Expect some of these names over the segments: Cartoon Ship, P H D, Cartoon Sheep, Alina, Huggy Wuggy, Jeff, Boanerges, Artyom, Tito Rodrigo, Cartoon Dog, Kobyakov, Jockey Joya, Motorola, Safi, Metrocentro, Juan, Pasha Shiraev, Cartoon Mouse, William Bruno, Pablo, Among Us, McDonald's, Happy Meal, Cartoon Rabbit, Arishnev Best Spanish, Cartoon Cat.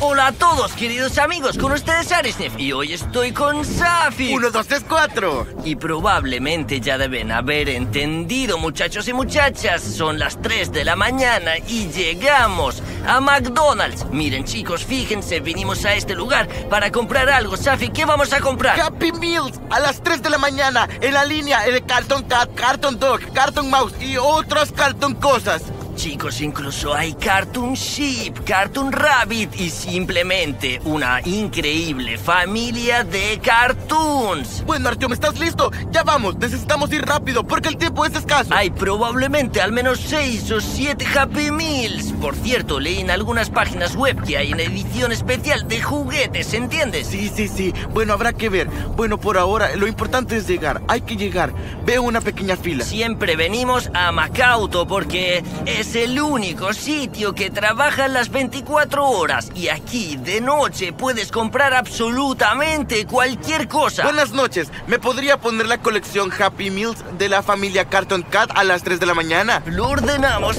Hola a todos, queridos amigos, con ustedes Arishnev y hoy estoy con Safi. 1, 2, 3, 4. Y probablemente ya deben haber entendido, muchachos y muchachas. Son las 3 de la mañana y llegamos a McDonald's. Miren, chicos, fíjense, vinimos a este lugar para comprar algo. Safi, ¿qué vamos a comprar? Happy Meals a las 3 de la mañana en la línea de Cartoon Cat, Cartoon Dog, Cartoon Mouse y otras Cartoon cosas. Chicos, incluso hay Cartoon Sheep, Cartoon Rabbit y simplemente una increíble familia de cartoons. Bueno, Artyom, ¿estás listo? Ya vamos, necesitamos ir rápido porque el tiempo es escaso. Hay probablemente al menos 6 o 7 Happy Meals. Por cierto, leí en algunas páginas web que hay una edición especial de juguetes, ¿entiendes? Sí. Bueno, habrá que ver. Bueno, por ahora lo importante es llegar. Hay que llegar. Veo una pequeña fila. Siempre venimos a Macauto porque es el único sitio que trabaja las 24 horas y aquí de noche puedes comprar absolutamente cualquier cosa. Buenas noches, ¿me podría poner la colección Happy Meals de la familia Cartoon Cat a las 3 de la mañana? Lo ordenamos,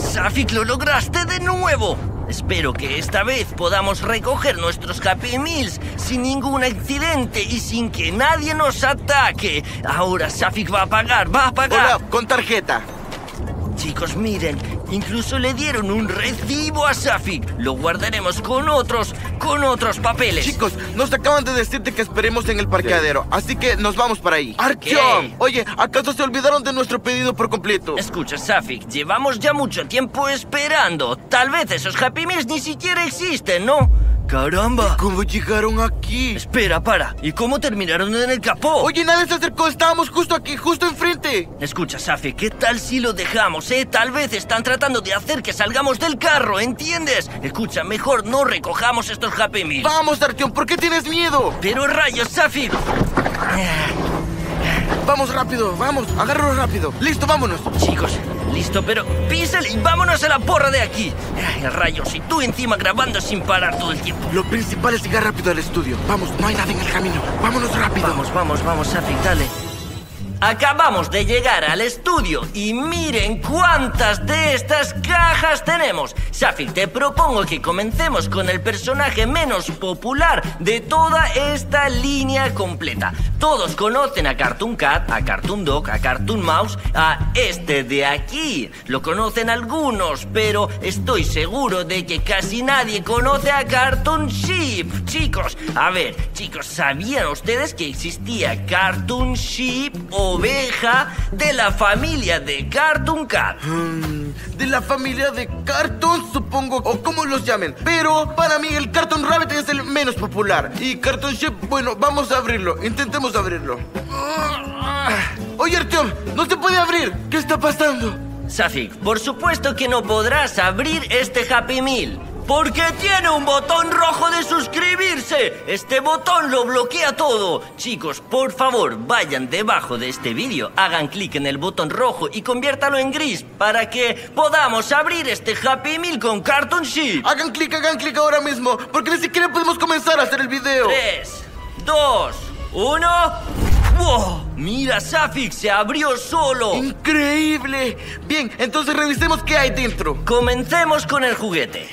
Safi, lo lograste de nuevo. Espero que esta vez podamos recoger nuestros Happy Meals sin ningún accidente y sin que nadie nos ataque. Ahora Safi va a pagar. Hola, con tarjeta. Chicos, miren, incluso le dieron un recibo a Safi. Lo guardaremos con otros papeles. Chicos, nos acaban de decirte que esperemos en el parqueadero, así que nos vamos para ahí. Artyom, oye, ¿acaso se olvidaron de nuestro pedido por completo? Escucha, Safi, llevamos ya mucho tiempo esperando. Tal vez esos Happy Meals ni siquiera existen, ¿no? ¡Caramba! ¿Cómo llegaron aquí? Espera, para. ¿Y cómo terminaron en el capó? Oye, nadie se acercó. Estábamos justo aquí, justo enfrente. Escucha, Safi, ¿qué tal si lo dejamos, eh? Tal vez están tratando de hacer que salgamos del carro, ¿entiendes? Escucha, mejor no recojamos estos Happy Meals. Vamos, Artyom, ¿por qué tienes miedo? Pero rayos, Safi. Vamos rápido, vamos. Agárralo rápido. Listo, vámonos. Chicos, listo, pero písale y vámonos a la porra de aquí. Ay, rayos, y tú encima grabando sin parar todo el tiempo. Lo principal es llegar rápido al estudio. Vamos, no hay nada en el camino. Vámonos rápido. Vamos, Safi, dale. Acabamos de llegar al estudio y miren cuántas de estas cajas tenemos. Safi, te propongo que comencemos con el personaje menos popular de toda esta línea completa. Todos conocen a Cartoon Cat, a Cartoon Dog, a Cartoon Mouse, a este de aquí. Lo conocen algunos, pero estoy seguro de que casi nadie conoce a Cartoon Sheep. Chicos, a ver, chicos, ¿sabían ustedes que existía Cartoon Sheep o oveja de la familia de Cartoon Cat? De la familia de Cartoon, supongo, o como los llamen. Pero para mí el Cartoon Rabbit es el menos popular. Y Cartoon Ship, bueno, vamos a abrirlo. Intentemos abrirlo. Oye, Artyom, no se puede abrir. ¿Qué está pasando? Safi, por supuesto que no podrás abrir este Happy Meal porque tiene un botón rojo de suscribirse. Este botón lo bloquea todo. Chicos, por favor, vayan debajo de este vídeo, hagan clic en el botón rojo y conviértalo en gris para que podamos abrir este Happy Meal con Cartoon Sheep. Hagan clic ahora mismo porque ni siquiera podemos comenzar a hacer el video. 3, 2, 1... ¡Wow! Mira, Safi, se abrió solo. ¡Increíble! Bien, entonces revisemos qué hay dentro. Comencemos con el juguete.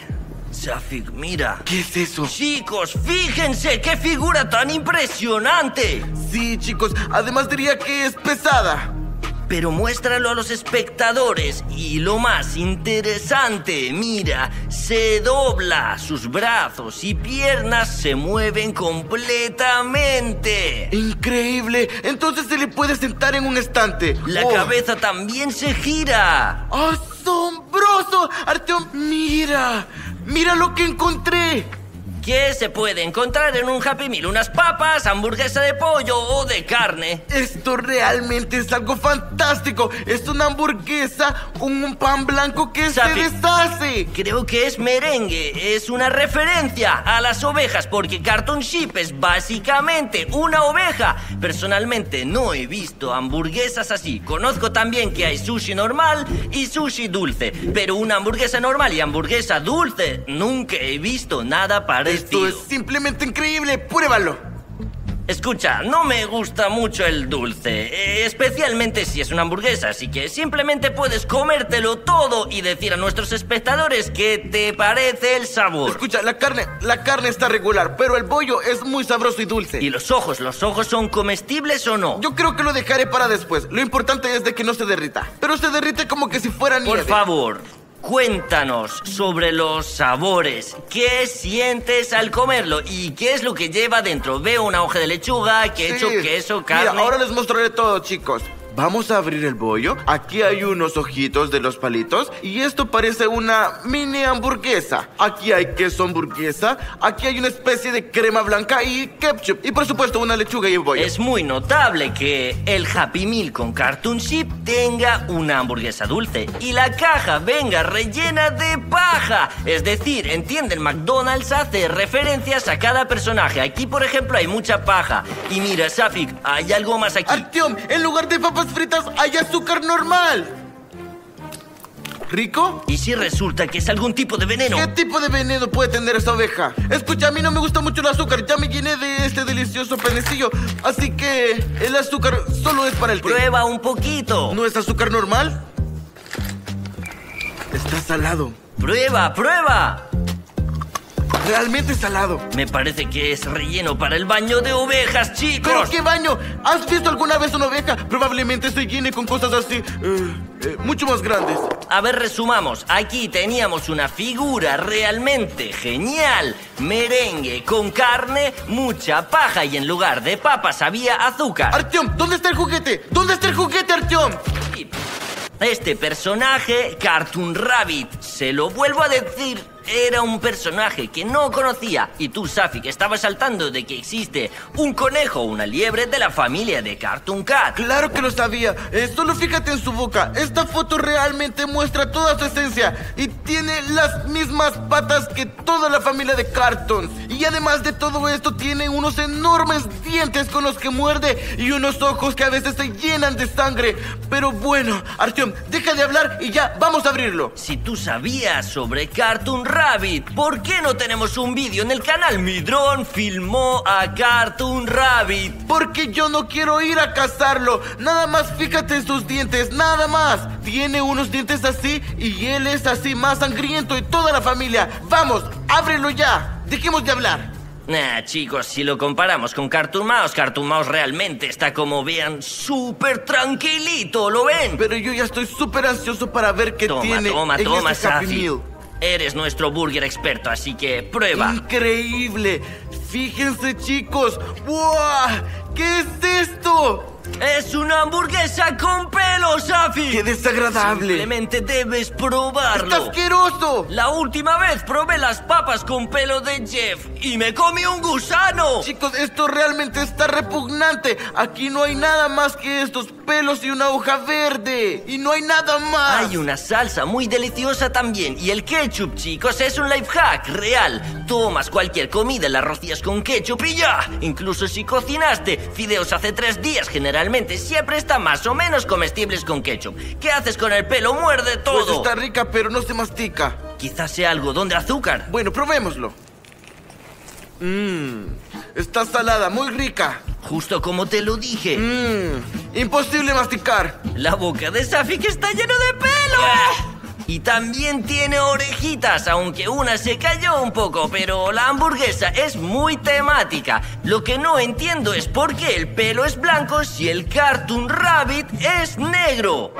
Safi, mira. ¿Qué es eso? Chicos, fíjense, qué figura tan impresionante. Sí, chicos, además diría que es pesada. Pero muéstralo a los espectadores. Y lo más interesante, mira, se dobla. Sus brazos y piernas se mueven completamente. ¡Increíble! Entonces se le puede sentar en un estante. La cabeza también se gira. ¡Asombroso! Artyom, mira. ¡Mira lo que encontré! ¿Qué se puede encontrar en un Happy Meal? ¿Unas papas, hamburguesa de pollo o de carne? Esto realmente es algo fantástico. Es una hamburguesa con un pan blanco que se deshace. Creo que es merengue. Es una referencia a las ovejas porque Cartoon Sheep es básicamente una oveja. Personalmente no he visto hamburguesas así. Conozco también que hay sushi normal y sushi dulce. Pero una hamburguesa normal y hamburguesa dulce nunca he visto nada parecido. Esto es simplemente increíble, pruébalo. Escucha, no me gusta mucho el dulce, especialmente si es una hamburguesa, así que simplemente puedes comértelo todo y decir a nuestros espectadores qué te parece el sabor. Escucha, la carne está regular, pero el bollo es muy sabroso y dulce. ¿Y los ojos son comestibles o no? Yo creo que lo dejaré para después, lo importante es de que no se derrita, pero se derrite como que si fuera nieve. Por favor, cuéntanos sobre los sabores. ¿Qué sientes al comerlo? ¿Y qué es lo que lleva dentro? Veo una hoja de lechuga, queso, queso, carne... Mira, ahora les mostraré todo, chicos. Vamos a abrir el bollo. Aquí hay unos ojitos de los palitos. Y esto parece una mini hamburguesa. Aquí hay queso hamburguesa. Aquí hay una especie de crema blanca y ketchup. Y por supuesto una lechuga y un bollo. Es muy notable que el Happy Meal con Cartoon Sheep tenga una hamburguesa dulce y la caja venga rellena de paja. Es decir, entienden, McDonald's hace referencias a cada personaje. Aquí, por ejemplo, hay mucha paja. Y mira, Safi, hay algo más aquí. Artyom, en lugar de papas fritas hay azúcar normal. ¿Rico? ¿Y si resulta que es algún tipo de veneno? ¿Qué tipo de veneno puede tener esa oveja? Escucha, a mí no me gusta mucho el azúcar. Ya me llené de este delicioso panecillo. Así que el azúcar solo es para el té. Prueba un poquito. ¿No es azúcar normal? Está salado. ¡Prueba, prueba! Realmente salado. Me parece que es relleno para el baño de ovejas, chicos. ¿Pero qué baño? ¿Has visto alguna vez una oveja? Probablemente se llene con cosas así, mucho más grandes. A ver, resumamos. Aquí teníamos una figura realmente genial. Merengue con carne, mucha paja y en lugar de papas había azúcar. Artyom, ¿dónde está el juguete? ¿Dónde está el juguete, Artyom? Este personaje, Cartoon Rabbit, se lo vuelvo a decir, era un personaje que no conocía. Y tú, Safi, que estabas saltando de que existe un conejo, una liebre de la familia de Cartoon Cat. Claro que lo sabía, solo fíjate en su boca. Esta foto realmente muestra toda su esencia y tiene las mismas patas que toda la familia de Cartoons. Y además de todo esto, tiene unos enormes dientes con los que muerde y unos ojos que a veces se llenan de sangre. Pero bueno, Artyom, deja de hablar y ya, vamos a abrirlo. Si tú sabías sobre Cartoon Rabbit, ¿por qué no tenemos un vídeo en el canal? Mi dron filmó a Cartoon Rabbit. Porque yo no quiero ir a cazarlo. Nada más fíjate en sus dientes, nada más. Tiene unos dientes así y él es así, más sangriento y toda la familia. Vamos, ábrelo ya. Dejemos de hablar. Nah, chicos, si lo comparamos con Cartoon Mouse realmente está, como vean, súper tranquilito, ¿lo ven? Pero yo ya estoy súper ansioso para ver qué tiene. Toma, Safi. Eres nuestro burger experto, así que prueba. ¡Increíble! Fíjense, chicos. ¡Wow! ¿Qué es esto? ¡Es una hamburguesa con pelo, Safi! ¡Qué desagradable! Simplemente debes probarlo. ¡Está asqueroso! La última vez probé las papas con pelo de Jeff y me comí un gusano. Chicos, esto realmente está repugnante. Aquí no hay nada más que estos pelos y una hoja verde. Y no hay nada más. Hay una salsa muy deliciosa también. Y el ketchup, chicos, es un life hack real. Tomas cualquier comida, la rocías con ketchup y ya. Incluso si cocinaste fideos hace 3 días, generalmente siempre están más o menos comestibles con ketchup. ¿Qué haces con el pelo? Muerde todo. Pues está rica, pero no se mastica. Quizás sea algodón de azúcar. Bueno, probémoslo. Está salada, muy rica. Justo como te lo dije. Imposible masticar. La boca de Safi que está lleno de pelo. Y también tiene orejitas, aunque una se cayó un poco, pero la hamburguesa es muy temática. Lo que no entiendo es por qué el pelo es blanco si el Cartoon Rabbit es negro.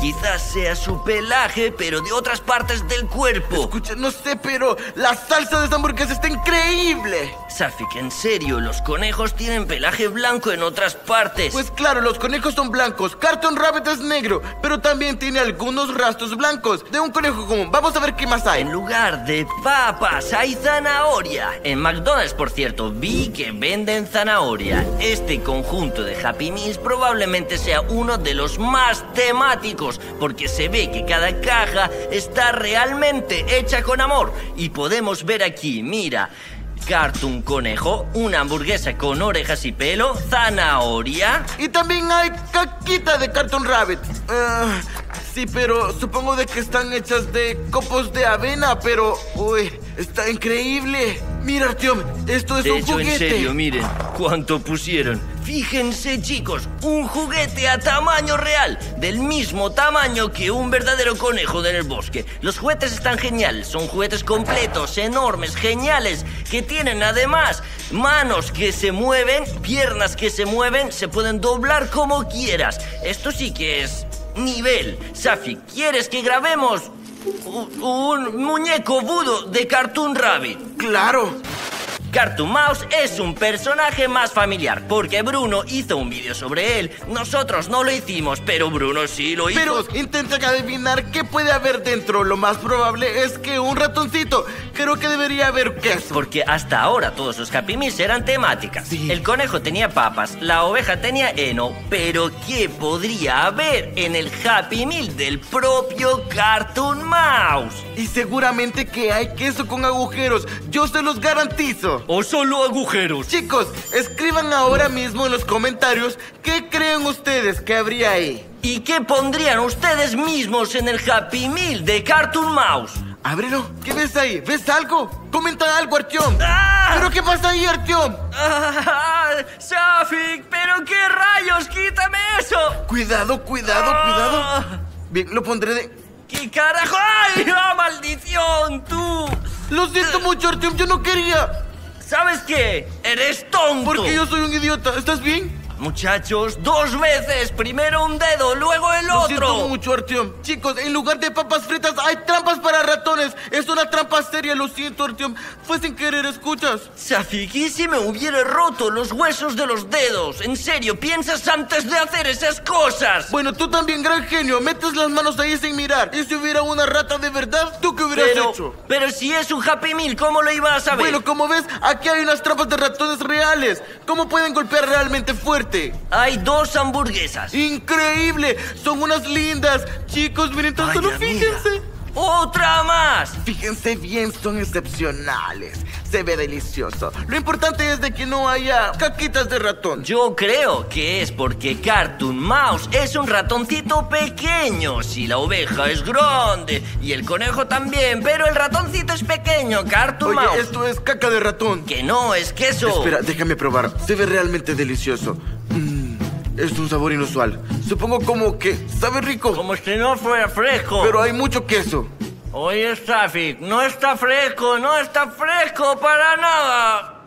Quizás sea su pelaje, pero de otras partes del cuerpo. Escucha, no sé, pero la salsa de esta hamburguesa está increíble. Safi, que en serio, los conejos tienen pelaje blanco en otras partes. Pues claro, los conejos son blancos. Cartoon Rabbit es negro, pero también tiene algunos rastros blancos de un conejo común. Vamos a ver qué más hay. En lugar de papas hay zanahoria. En McDonald's, por cierto, vi que venden zanahoria. Este conjunto de Happy Meals probablemente sea uno de los más temáticos, porque se ve que cada caja está realmente hecha con amor. Y podemos ver aquí, mira, Cartoon Conejo, una hamburguesa con orejas y pelo, zanahoria. Y también hay caquita de Cartoon Rabbit. Sí, pero supongo de que están hechas de copos de avena, pero... ¡Uy! ¡Está increíble! Mira, Artyom, esto es un juguete. En serio, miren cuánto pusieron. Fíjense, chicos, un juguete a tamaño real, del mismo tamaño que un verdadero conejo en el bosque. Los juguetes están genial, son juguetes completos, enormes, geniales, que tienen además manos que se mueven, piernas que se mueven, se pueden doblar como quieras. Esto sí que es nivel. Safi, ¿quieres que grabemos un muñeco vudú de Cartoon Rabbit? ¡Claro! Cartoon Mouse es un personaje más familiar, porque Bruno hizo un vídeo sobre él. Nosotros no lo hicimos, pero Bruno sí lo hizo. Pero intenten adivinar qué puede haber dentro. Lo más probable es que un ratoncito. Creo que debería haber queso. Porque hasta ahora todos los Happy Meals eran temáticas. Sí. El conejo tenía papas, la oveja tenía heno. Pero ¿qué podría haber en el Happy Meal del propio Cartoon Mouse? Y seguramente que hay queso con agujeros. Yo se los garantizo. ¿O solo agujeros? Chicos, escriban ahora mismo en los comentarios qué creen ustedes que habría ahí. ¿Y qué pondrían ustedes mismos en el Happy Meal de Cartoon Mouse? Ábrelo. ¿Qué ves ahí? ¿Ves algo? Comenta algo, Artyom. ¡Ah! ¿Pero qué pasa ahí, Artyom? ¡Safi! ¿Pero qué rayos? ¡Quítame eso! Cuidado, cuidado, cuidado. Bien, lo pondré de... ¡Qué carajo! ¡Ay, oh, maldición, tú! Lo siento mucho, Artyom. Yo no quería... ¿Sabes qué? ¡Eres tonto! Porque yo soy un idiota. ¿Estás bien? Muchachos, dos veces. Primero un dedo, luego el otro. Lo siento mucho, Artyom. Chicos, en lugar de papas fritas hay trampas para ratones. Es una trampa seria. Lo siento, Artyom. Fue sin querer, ¿escuchas? Safi, ¿qué si me hubiera roto los huesos de los dedos? En serio, piensas antes de hacer esas cosas. Bueno, tú también, gran genio. Metes las manos ahí sin mirar. Y si hubiera una rata de verdad, ¿tú qué hubieras hecho? Pero si es un Happy Meal, ¿cómo lo ibas a saber? Bueno, como ves, aquí hay unas trampas de ratones reales. ¿Cómo pueden golpear realmente fuerte? Hay dos hamburguesas. ¡Increíble! Son unas lindas. Chicos, miren, tan solo fíjense. Mira. ¡Otra más! Fíjense bien, son excepcionales. Se ve delicioso. Lo importante es de que no haya caquitas de ratón. Yo creo que es porque Cartoon Mouse es un ratoncito pequeño. Si la oveja es grande y el conejo también, pero el ratoncito es pequeño, Cartoon Mouse. Oye, esto es caca de ratón. Que no, es queso. Espera, déjame probar. Se ve realmente delicioso. Es un sabor inusual. Supongo como que sabe rico. Como si no fuera fresco. Pero hay mucho queso. Oye, Safi, no está fresco, no está fresco para nada.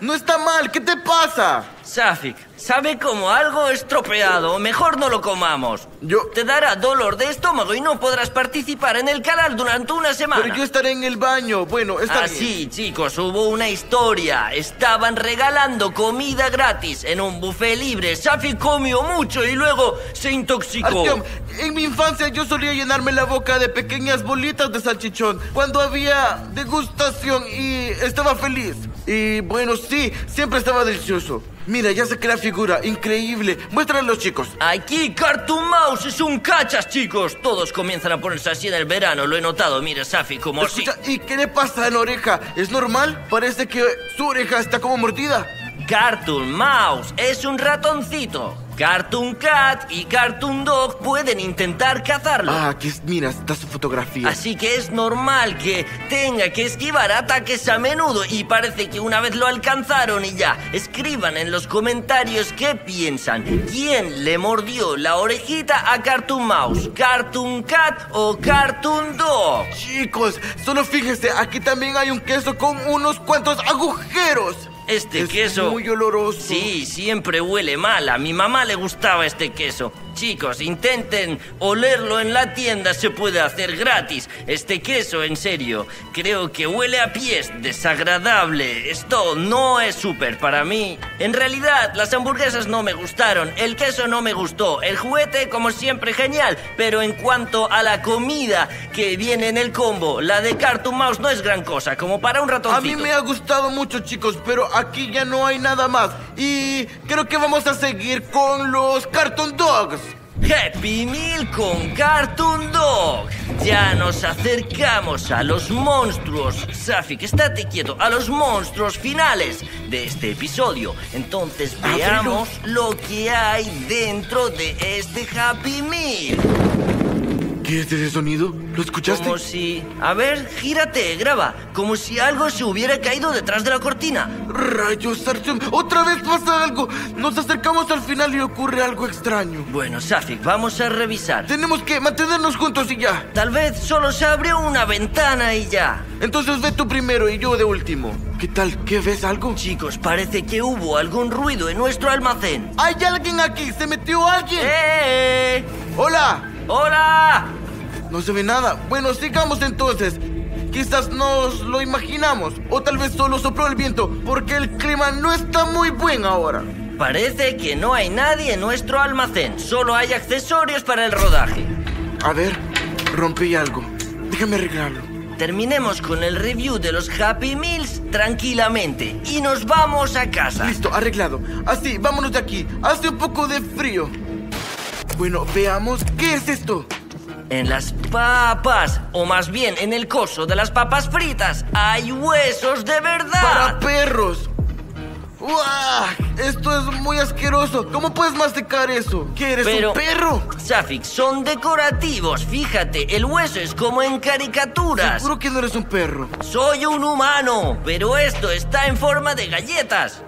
No está mal, ¿qué te pasa? Safi, sabe como algo estropeado. Mejor no lo comamos. Te dará dolor de estómago y no podrás participar en el canal durante una semana. Pero yo estaré en el baño. Bueno, está bien. Así, chicos, hubo una historia. Estaban regalando comida gratis en un buffet libre. Safi comió mucho y luego se intoxicó. Artyom, en mi infancia yo solía llenarme la boca de pequeñas bolitas de salchichón cuando había degustación y estaba feliz. Y bueno, sí, siempre estaba delicioso. Mira, ya saqué la figura, increíble. Muéstralo, chicos. Aquí Cartoon Mouse es un cachas, chicos. Todos comienzan a ponerse así en el verano, lo he notado. Mira, Safi, como así. ¿Y qué le pasa a la oreja? ¿Es normal? Parece que su oreja está como mordida. Cartoon Mouse es un ratoncito. Cartoon Cat y Cartoon Dog pueden intentar cazarlo. Ah, aquí mira, está su fotografía. Así que es normal que tenga que esquivar ataques a menudo. Y parece que una vez lo alcanzaron y ya. Escriban en los comentarios qué piensan. ¿Quién le mordió la orejita a Cartoon Mouse? ¿Cartoon Cat o Cartoon Dog? Chicos, solo fíjense, aquí también hay un queso con unos cuantos agujeros. Este queso es muy oloroso. Sí, siempre huele mal. A mi mamá le gustaba este queso. Chicos, intenten olerlo en la tienda. Se puede hacer gratis. Este queso, en serio, creo que huele a pies. Desagradable. Esto no es súper para mí. En realidad, las hamburguesas no me gustaron. El queso no me gustó. El juguete, como siempre, genial. Pero en cuanto a la comida que viene en el combo, la de Cartoon Mouse no es gran cosa, como para un ratoncito. A mí me ha gustado mucho, chicos, pero aquí ya no hay nada más. Y creo que vamos a seguir con los Cartoon Dogs. Happy Meal con Cartoon Dog. Ya nos acercamos a los monstruos. Safi, que estate quieto. A los monstruos finales de este episodio. Entonces veamos lo que hay dentro de este Happy Meal. ¿Qué es ese sonido? ¿Lo escuchaste? Como si... A ver, gírate, graba. Como si algo se hubiera caído detrás de la cortina. ¡Rayos, Artyom! ¡Otra vez pasa algo! Nos acercamos al final y ocurre algo extraño. Bueno, Safi, vamos a revisar. Tenemos que mantenernos juntos y ya. Tal vez solo se abrió una ventana y ya. Entonces ve tú primero y yo de último. ¿Qué tal? ¿Qué ves algo? Chicos, parece que hubo algún ruido en nuestro almacén. ¡Hay alguien aquí! ¡Se metió alguien! ¡Eh! ¡Hola! ¡Hola! No se ve nada. Bueno, sigamos entonces. Quizás nos lo imaginamos. O tal vez solo sopló el viento, porque el clima no está muy buen ahora. Parece que no hay nadie en nuestro almacén. Solo hay accesorios para el rodaje. A ver, rompí algo. Déjame arreglarlo. Terminemos con el review de los Happy Meals tranquilamente y nos vamos a casa. Listo, arreglado. Así, vámonos de aquí. Hace un poco de frío. Bueno, veamos. ¿Qué es esto? En las papas, o más bien en el coso de las papas fritas, hay huesos de verdad. ¡Para perros! ¡Uah! Esto es muy asqueroso. ¿Cómo puedes masticar eso? ¿Qué eres, un perro? Safi, son decorativos. Fíjate, el hueso es como en caricaturas. Seguro que no eres un perro. Soy un humano, pero esto está en forma de galletas.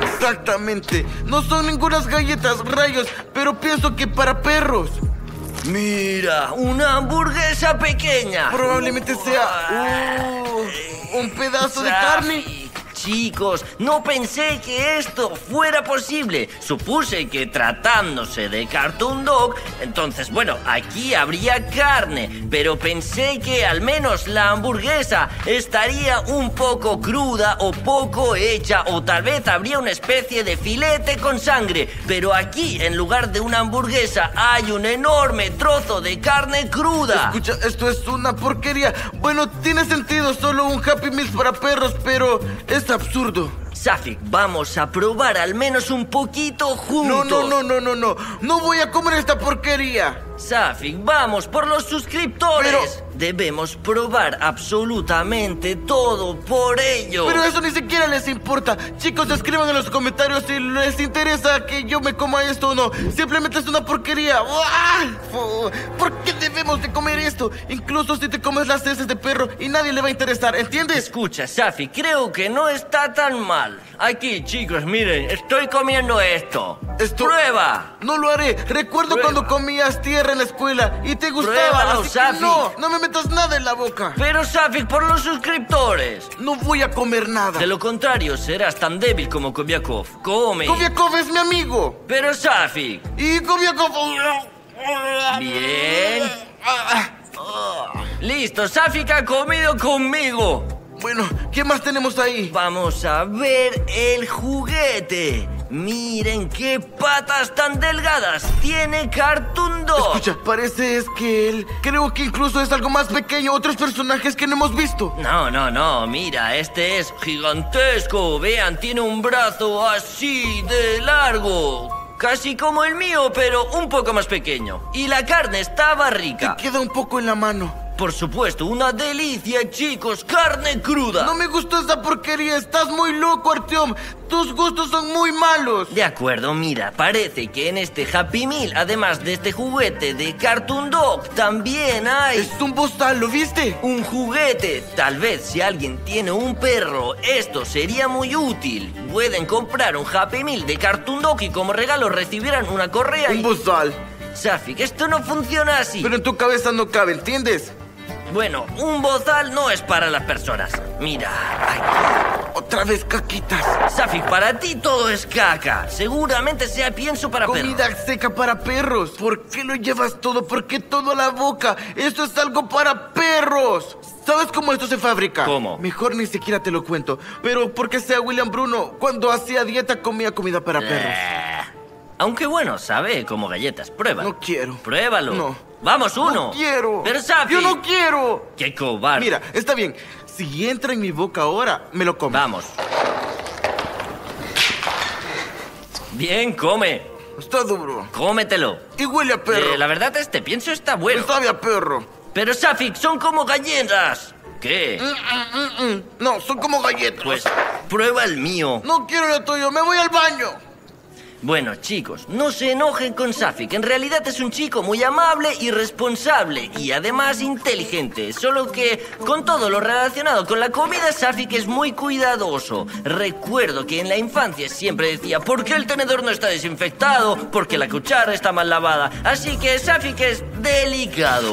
Exactamente. No son ninguna galletas, rayos, pero pienso que para perros. Mira, una hamburguesa pequeña. Probablemente sea un pedazo de carne. Chicos, no pensé que esto fuera posible. Supuse que tratándose de Cartoon Dog, entonces, bueno, aquí habría carne. Pero pensé que al menos la hamburguesa estaría un poco cruda o poco hecha. O tal vez habría una especie de filete con sangre. Pero aquí, en lugar de una hamburguesa, hay un enorme trozo de carne cruda. Escucha, esto es una porquería. Bueno, tiene sentido solo un Happy Meal para perros, pero... absurdo. Safi, vamos a probar al menos un poquito juntos. No. No voy a comer esta porquería. Safi, vamos por los suscriptores. Pero... debemos probar absolutamente todo por ello. Pero eso ni siquiera les importa. Chicos, escriban en los comentarios si les interesa que yo me coma esto o no. Simplemente es una porquería. ¿Por qué debemos de comer esto? Incluso si te comes las heces de perro y nadie le va a interesar, ¿entiendes? Escucha, Safi, creo que no está tan mal. Aquí, chicos, miren, estoy comiendo esto. ¡Prueba! No lo haré. Recuerdo cuando comías tierra en la escuela y te gustaba. Pruébalo, así que no me metas nada en la boca. Pero, Safi, por los suscriptores. No voy a comer nada. De lo contrario, serás tan débil como Kobyakov. Come. Kobyakov es mi amigo. Pero, Safi. Y Kobyakov... Bien. Listo, Safi ha comido conmigo. Bueno, ¿qué más tenemos ahí? Vamos a ver el juguete. Miren qué patas tan delgadas tiene Cartoon Dog. Escucha, parece es que él... creo que incluso es algo más pequeño. Otros personajes que no hemos visto. No, mira, este es gigantesco. Vean, tiene un brazo así de largo. Casi como el mío, pero un poco más pequeño. Y la carne estaba rica. Te queda un poco en la mano. Por supuesto, una delicia, chicos, carne cruda. No me gustó esa porquería, estás muy loco, Artyom. Tus gustos son muy malos. De acuerdo, mira, parece que en este Happy Meal, además de este juguete de Cartoon Dog, también hay... es un postal, ¿lo viste? Un juguete. Tal vez si alguien tiene un perro, esto sería muy útil. Pueden comprar un Happy Meal de Cartoon Dog y como regalo recibirán una correa y... un postal. Safi, esto no funciona así. Pero en tu cabeza no cabe, ¿entiendes? Bueno, un bozal no es para las personas. Mira, aquí. Otra vez caquitas. Safi, para ti todo es caca. Seguramente sea pienso para perros. Comida seca para perros. ¿Por qué lo llevas todo? ¿Por qué todo a la boca? Esto es algo para perros. ¿Sabes cómo esto se fabrica? ¿Cómo? Mejor ni siquiera te lo cuento. Pero porque sea William Bruno, cuando hacía dieta comía comida para perros. Aunque bueno, sabe como galletas. Prueba. No quiero. Pruébalo. No. ¡Vamos, uno! ¡No quiero! ¡Pero, Safi! ¡Yo no quiero! ¡Qué cobarde! Mira, está bien. Si entra en mi boca ahora, me lo como. ¡Vamos! ¡Bien, come! Está duro. ¡Cómetelo! ¡Y huele a perro! La verdad, este pienso está bueno. ¡Sabe a perro! ¡Pero, Safi, son como galletas! ¿Qué? No, son como galletas. Pues, prueba el mío. ¡No quiero el tuyo! ¡Me voy al baño! Bueno, chicos, no se enojen con Safi, que en realidad es un chico muy amable y responsable y además inteligente. Solo que con todo lo relacionado con la comida, Safi que es muy cuidadoso. Recuerdo que en la infancia siempre decía, ¿por qué el tenedor no está desinfectado? ¿Por qué la cuchara está mal lavada? Así que Safi que es delicado.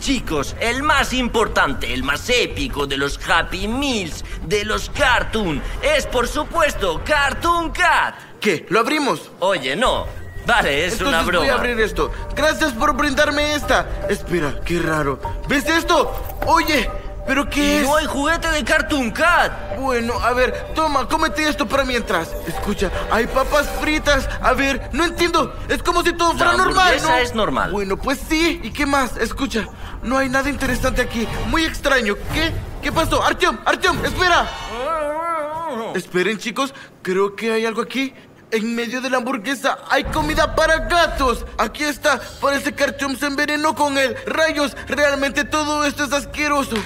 Chicos, el más importante, el más épico de los Happy Meals, de los Cartoon, es por supuesto Cartoon Cat. ¿Qué? ¿Lo abrimos? Oye, no. Vale, es una broma. Voy a abrir esto. Gracias por brindarme esta. Espera, qué raro. ¿Ves esto? Oye, ¿pero qué es? ¡No hay juguete de Cartoon Cat! Bueno, a ver, toma, cómete esto para mientras. Escucha, hay papas fritas. A ver, no entiendo. Es como si todo fuera normal, ¿no? Esa es normal. Bueno, pues sí. ¿Y qué más? Escucha, no hay nada interesante aquí. Muy extraño. ¿Qué? ¿Qué pasó? Artyom, espera. Esperen, chicos. Creo que hay algo aquí. En medio de la hamburguesa hay comida para gatos. Aquí está. Parece que Artyom se envenenó con él. ¡Rayos! Realmente todo esto es asqueroso.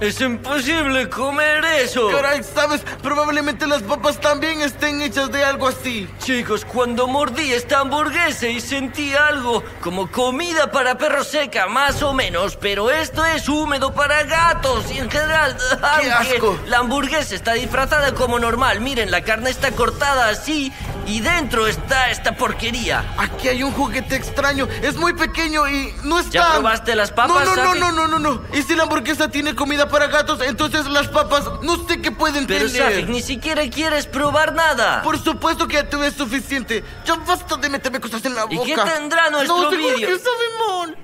¡Es imposible comer eso! Caray, ¿sabes? Probablemente las papas también estén hechas de algo así. Chicos, cuando mordí esta hamburguesa y sentí algo como comida para perros seca, más o menos, pero esto es húmedo para gatos y en general... ¡Qué asco! La hamburguesa está disfrazada como normal. Miren, la carne está cortada así y dentro está esta porquería. Aquí hay un juguete extraño. Es muy pequeño y no está... ¿Ya probaste las papas? No. ¿Y si la hamburguesa tiene comida para gatos, entonces las papas no sé qué pueden tener? Pero Safi, ni siquiera quieres probar nada. Por supuesto que ya tuve es suficiente. Ya basta de meterme cosas en la boca. ¿Y qué tendrá nuestro vídeo?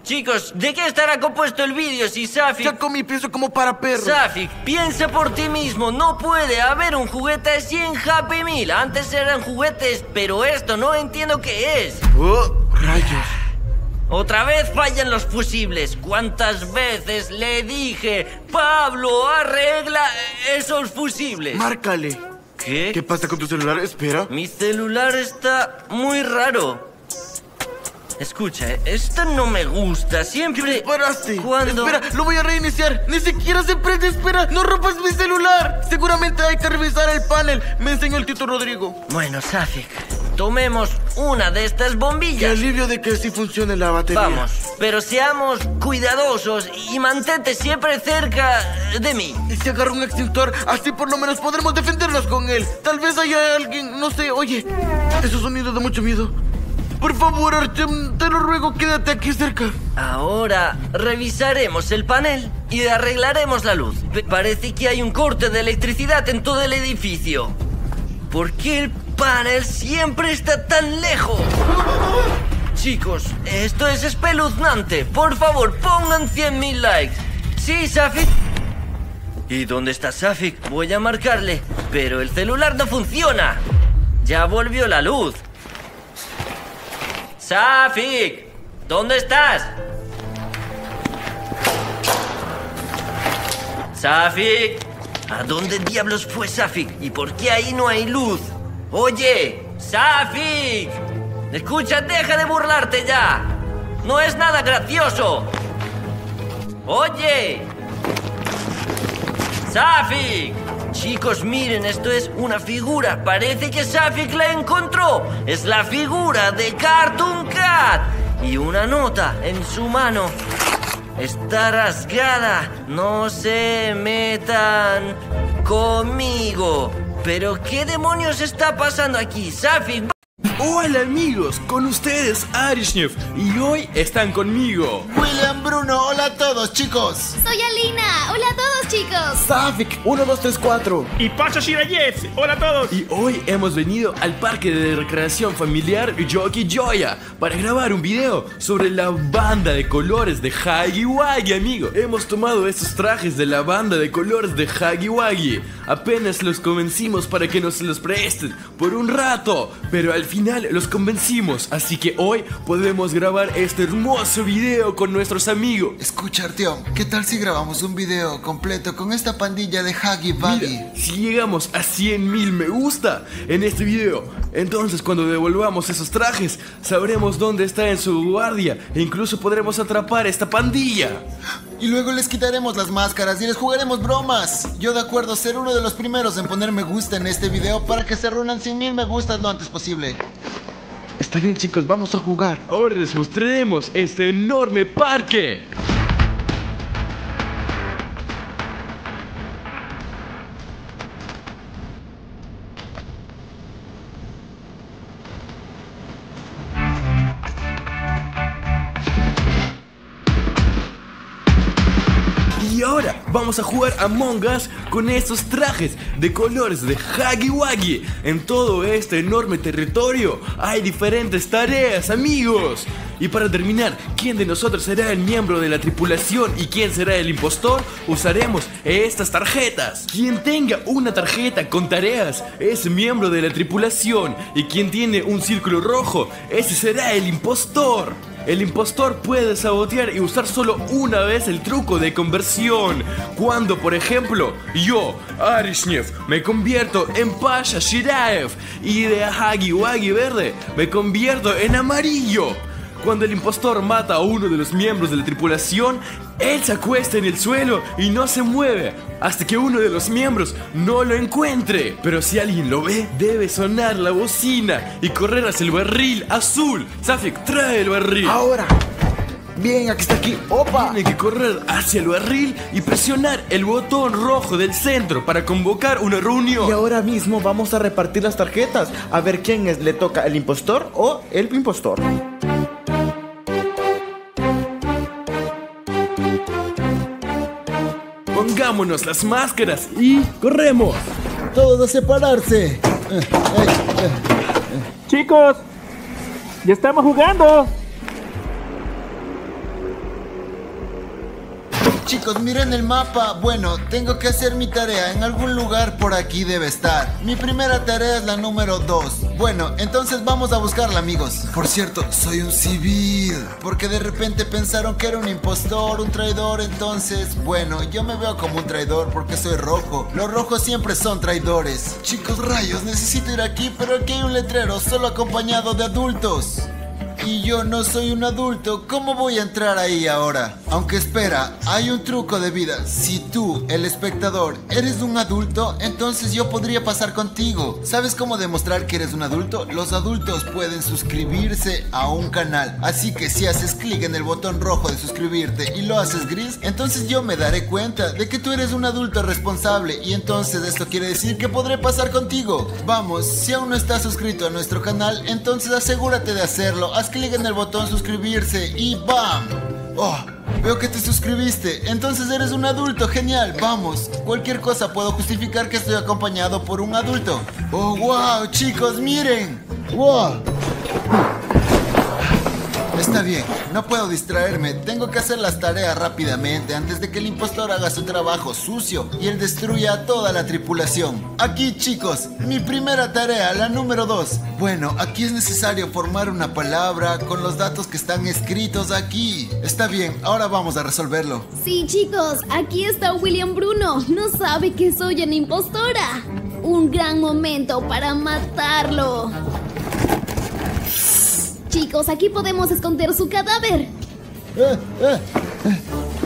Chicos, ¿de qué estará compuesto el vídeo si Safi... Ya comí, pienso como para perros. Safi, piensa por ti mismo. No puede haber un juguete así en Happy Meal. Antes eran juguetes, pero esto no entiendo qué es. Oh, rayos. Otra vez fallan los fusibles. ¿Cuántas veces le dije, Pablo, arregla esos fusibles? Márcale. ¿Qué? ¿Qué pasa con tu celular? Espera. Mi celular está muy raro. Escucha, esto no me gusta. Siempre... disparaste. ¿Cuándo? Espera, lo voy a reiniciar. Ni siquiera se prende. Espera, no rompas mi celular. Seguramente hay que revisar el panel. Me enseñó el Tito Rodrigo. Bueno, Safi, tomemos una de estas bombillas. ¡Qué alivio de que sí funcione la batería! Vamos, pero seamos cuidadosos y mantente siempre cerca de mí. Y si agarro un extintor, así por lo menos podremos defendernos con él. Tal vez haya alguien, no sé, oye. Esos sonidos dan mucho miedo. Por favor, Artyom, te lo ruego, quédate aquí cerca. Ahora revisaremos el panel y arreglaremos la luz. Parece que hay un corte de electricidad en todo el edificio. ¿Por qué el panel siempre está tan lejos? Chicos, esto es espeluznante. Por favor, pongan 100.000 likes. ¿Sí, Safi? ¿Y dónde está Safi? Voy a marcarle, pero el celular no funciona. Ya volvió la luz. Safi, ¿dónde estás? Safi, ¿a dónde diablos fue Safi? ¿Y por qué ahí no hay luz? Oye, Safi, escucha, deja de burlarte ya. No es nada gracioso. Oye, Safi. Chicos, miren, esto es una figura. Parece que Safi la encontró. Es la figura de Cartoon Cat. Y una nota en su mano. Está rasgada. No se metan conmigo. ¿Pero qué demonios está pasando aquí, Safi? Hola amigos, con ustedes Arishnev y hoy están conmigo William Bruno, hola a todos chicos. Soy Alina, hola a todos chicos. Safi, 1, 2, 3, 4. Y Pasha Shiraev, hola a todos. Y hoy hemos venido al parque de recreación familiar Jockey Joya para grabar un video sobre la banda de colores de Huggy Wuggy, amigo. Hemos tomado estos trajes de la banda de colores de Huggy Wuggy. Apenas los convencimos para que nos los presten por un rato, pero al final los convencimos, así que hoy podemos grabar este hermoso video con nuestros amigos. Escucha, Artyom, ¿qué tal si grabamos un video completo con esta pandilla de Huggy Wuggy? Mira, si llegamos a 100.000 me gusta en este video, entonces cuando devolvamos esos trajes, sabremos dónde está en su guardia e incluso podremos atrapar a esta pandilla. Y luego les quitaremos las máscaras y les jugaremos bromas. Yo de acuerdo a ser uno de los primeros en poner me gusta en este video para que se reúnan 100.000 me gustas lo antes posible. Está bien, chicos, vamos a jugar. Ahora les mostraremos este enorme parque. Y ahora vamos a jugar Among Us con estos trajes de colores de Huggy Wuggy. En todo este enorme territorio hay diferentes tareas, amigos. Y para terminar, ¿quién de nosotros será el miembro de la tripulación y quién será el impostor? Usaremos estas tarjetas. Quien tenga una tarjeta con tareas es miembro de la tripulación, y quien tiene un círculo rojo, ese será el impostor. El impostor puede sabotear y usar solo una vez el truco de conversión. Cuando, por ejemplo, yo, Arishnev, me convierto en Pasha Shiraev y de Huggy Wuggy verde me convierto en amarillo. Cuando el impostor mata a uno de los miembros de la tripulación, él se acuesta en el suelo y no se mueve hasta que uno de los miembros no lo encuentre. Pero si alguien lo ve, debe sonar la bocina y correr hacia el barril azul. Safi, trae el barril. Ahora. Bien, aquí está, aquí. ¡Opa! Tiene que correr hacia el barril y presionar el botón rojo del centro para convocar una reunión. Y ahora mismo vamos a repartir las tarjetas a ver quién le toca, el impostor o el impostor. Pongámonos las máscaras y corremos. Todos a separarse. Chicos, ya estamos jugando. Chicos, miren el mapa. Bueno, tengo que hacer mi tarea. En algún lugar por aquí debe estar. Mi primera tarea es la número 2. Bueno, entonces vamos a buscarla, amigos. Por cierto, soy un civil, porque de repente pensaron que era un impostor, un traidor. Entonces, bueno, yo me veo como un traidor porque soy rojo. Los rojos siempre son traidores. Chicos, rayos, necesito ir aquí, pero aquí hay un letrero solo acompañado de adultos. Y yo no soy un adulto, ¿cómo voy a entrar ahí ahora? Aunque espera, hay un truco de vida. Si tú, el espectador, eres un adulto, entonces yo podría pasar contigo. ¿Sabes cómo demostrar que eres un adulto? Los adultos pueden suscribirse a un canal. Así que si haces clic en el botón rojo de suscribirte y lo haces gris, entonces yo me daré cuenta de que tú eres un adulto responsable. Y entonces esto quiere decir que podré pasar contigo. Vamos, si aún no estás suscrito a nuestro canal, entonces asegúrate de hacerlo. Haz clic en el botón suscribirse y ¡bam! ¡Oh! Veo que te suscribiste, entonces eres un adulto, genial, vamos. Cualquier cosa puedo justificar que estoy acompañado por un adulto. ¡Oh, wow! Chicos, miren. ¡Wow! Está bien, no puedo distraerme, tengo que hacer las tareas rápidamente antes de que el impostor haga su trabajo sucio y él destruya a toda la tripulación. Aquí, chicos, mi primera tarea, la número 2. Bueno, aquí es necesario formar una palabra con los datos que están escritos aquí. Está bien, ahora vamos a resolverlo. Sí, chicos, aquí está William Bruno, no sabe que soy una impostora. Un gran momento para matarlo. Chicos, aquí podemos esconder su cadáver.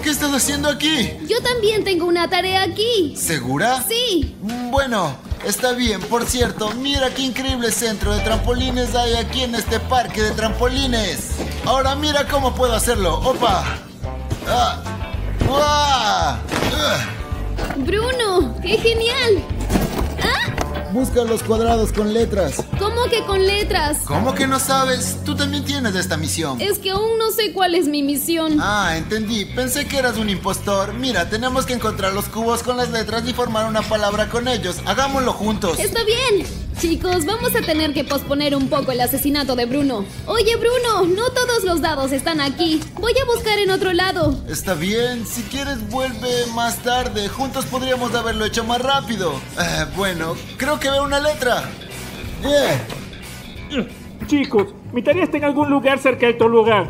¿Qué estás haciendo aquí? Yo también tengo una tarea aquí. ¿Segura? Sí. Bueno, está bien. Por cierto, mira qué increíble centro de trampolines hay aquí en este parque de trampolines. Ahora mira cómo puedo hacerlo. ¡Opa! ¡Bruno! ¡Qué genial! ¡Ah! Busca los cuadrados con letras. ¿Cómo que con letras? ¿Cómo que no sabes? Tú también tienes esta misión. Es que aún no sé cuál es mi misión. Ah, entendí. Pensé que eras un impostor. Mira, tenemos que encontrar los cubos con las letras y formar una palabra con ellos. Hagámoslo juntos. Está bien. Chicos, vamos a tener que posponer un poco el asesinato de Bruno. Oye, Bruno, no todos los dados están aquí. Voy a buscar en otro lado. Está bien, si quieres vuelve más tarde. Juntos podríamos haberlo hecho más rápido. Bueno, creo que veo una letra. Chicos, mi tarea está en algún lugar cerca de tu lugar.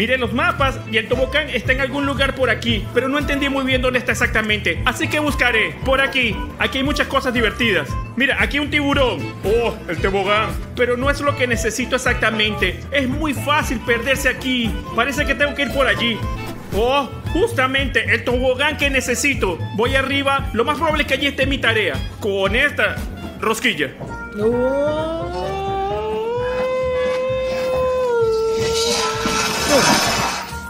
Miré los mapas y el tobogán está en algún lugar por aquí, pero no entendí muy bien dónde está exactamente, así que buscaré. Por aquí, aquí hay muchas cosas divertidas. Mira, aquí hay un tiburón. Oh, el tobogán. Pero no es lo que necesito exactamente. Es muy fácil perderse aquí. Parece que tengo que ir por allí. Oh, justamente el tobogán que necesito. Voy arriba, lo más probable es que allí esté mi tarea. Con esta rosquilla.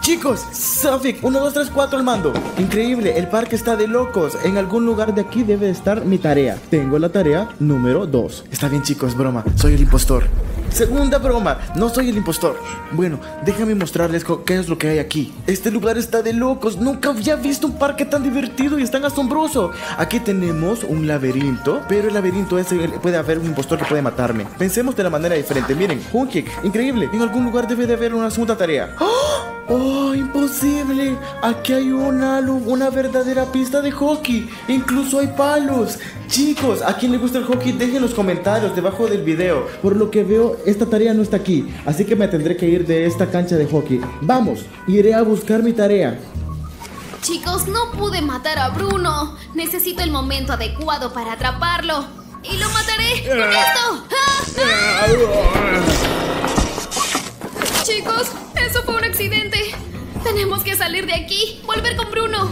Chicos, Safi, 1, 2, 3, 4 al mando. Increíble, el parque está de locos. En algún lugar de aquí debe estar mi tarea. Tengo la tarea número 2. Está bien chicos, broma, soy el impostor. Segunda broma, no soy el impostor. Bueno, déjame mostrarles qué es lo que hay aquí. Este lugar está de locos. Nunca había visto un parque tan divertido y tan asombroso. Aquí tenemos un laberinto, pero el laberinto ese puede haber un impostor que puede matarme. Pensemos de la manera diferente, miren, Hunkick, increíble. En algún lugar debe de haber una segunda tarea. ¡Oh, imposible! Aquí hay una verdadera pista de hockey. Incluso hay palos. Chicos, ¿a quién le gusta el hockey? Dejen los comentarios debajo del video. Por lo que veo, esta tarea no está aquí, así que me tendré que ir de esta cancha de hockey. Vamos, iré a buscar mi tarea. Chicos, no pude matar a Bruno. Necesito el momento adecuado para atraparlo. ¡Y lo mataré con esto! ¡Ah! ¡Ah! Chicos, eso fue un accidente. Tenemos que salir de aquí. Volver con Bruno.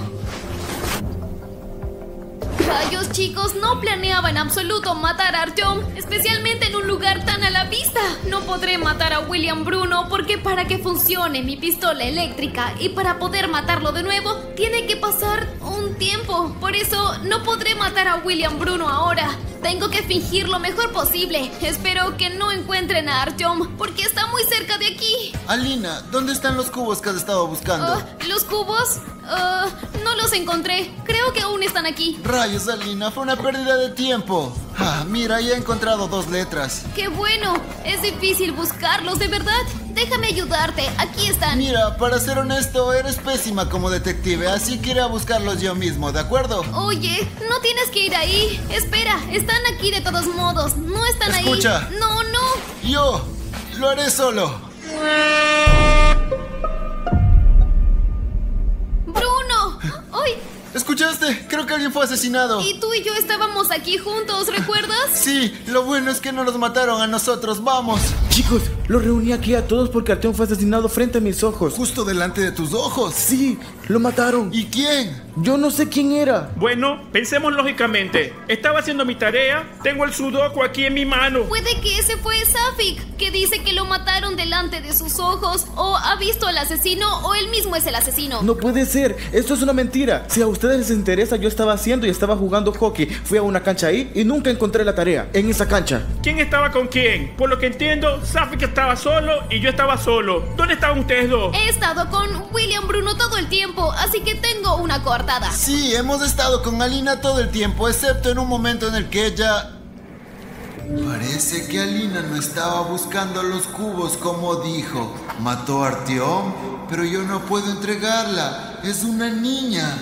Rayos, chicos, no planeaba en absoluto matar a Artyom, especialmente en un lugar tan a la vista. No podré matar a William Bruno porque para que funcione mi pistola eléctrica y para poder matarlo de nuevo, tiene que pasar un tiempo. Por eso no podré matar a William Bruno ahora. Tengo que fingir lo mejor posible. Espero que no encuentren a Artyom porque está muy cerca de aquí. Alina, ¿dónde están los cubos que has estado buscando? ¿Los cubos? No los encontré. Creo que aún están aquí. Rayos, Alina, fue una pérdida de tiempo. Ah, mira, ya he encontrado 2 letras. ¡Qué bueno! Es difícil buscarlos, de verdad. Déjame ayudarte, aquí están. Mira, para ser honesto, eres pésima como detective, así que iré a buscarlos yo mismo, ¿de acuerdo? Oye, no tienes que ir ahí. Espera, están aquí de todos modos. No están ahí. Escucha. No, no. Yo lo haré solo. ¡Bruno! ¡Ay! ¿Escuchaste? Creo que alguien fue asesinado. Y tú y yo estábamos aquí juntos, ¿recuerdas? Sí, lo bueno es que no nos mataron a nosotros, vamos. Chicos, los reuní aquí a todos porque Artyom fue asesinado frente a mis ojos. ¿Justo delante de tus ojos? Sí, lo mataron. ¿Y quién? Yo no sé quién era. Bueno, pensemos lógicamente. Estaba haciendo mi tarea, tengo el sudoku aquí en mi mano. Puede que ese fue Safik, que dice que lo mataron delante de sus ojos, o ha visto al asesino, o él mismo es el asesino. No puede ser, esto es una mentira. Si a ustedes les interesa, yo estaba haciendo y estaba jugando hockey. Fui a una cancha ahí y nunca encontré la tarea en esa cancha. ¿Quién estaba con quién? Por lo que entiendo, Safik estaba solo y yo estaba solo. ¿Dónde estaban ustedes dos? He estado con William Bruno todo el tiempo, así que tengo una corta. Sí, hemos estado con Alina todo el tiempo, excepto en un momento en el que ella... Parece que Alina no estaba buscando los cubos como dijo. Mató a Artyom, pero yo no puedo entregarla. Es una niña.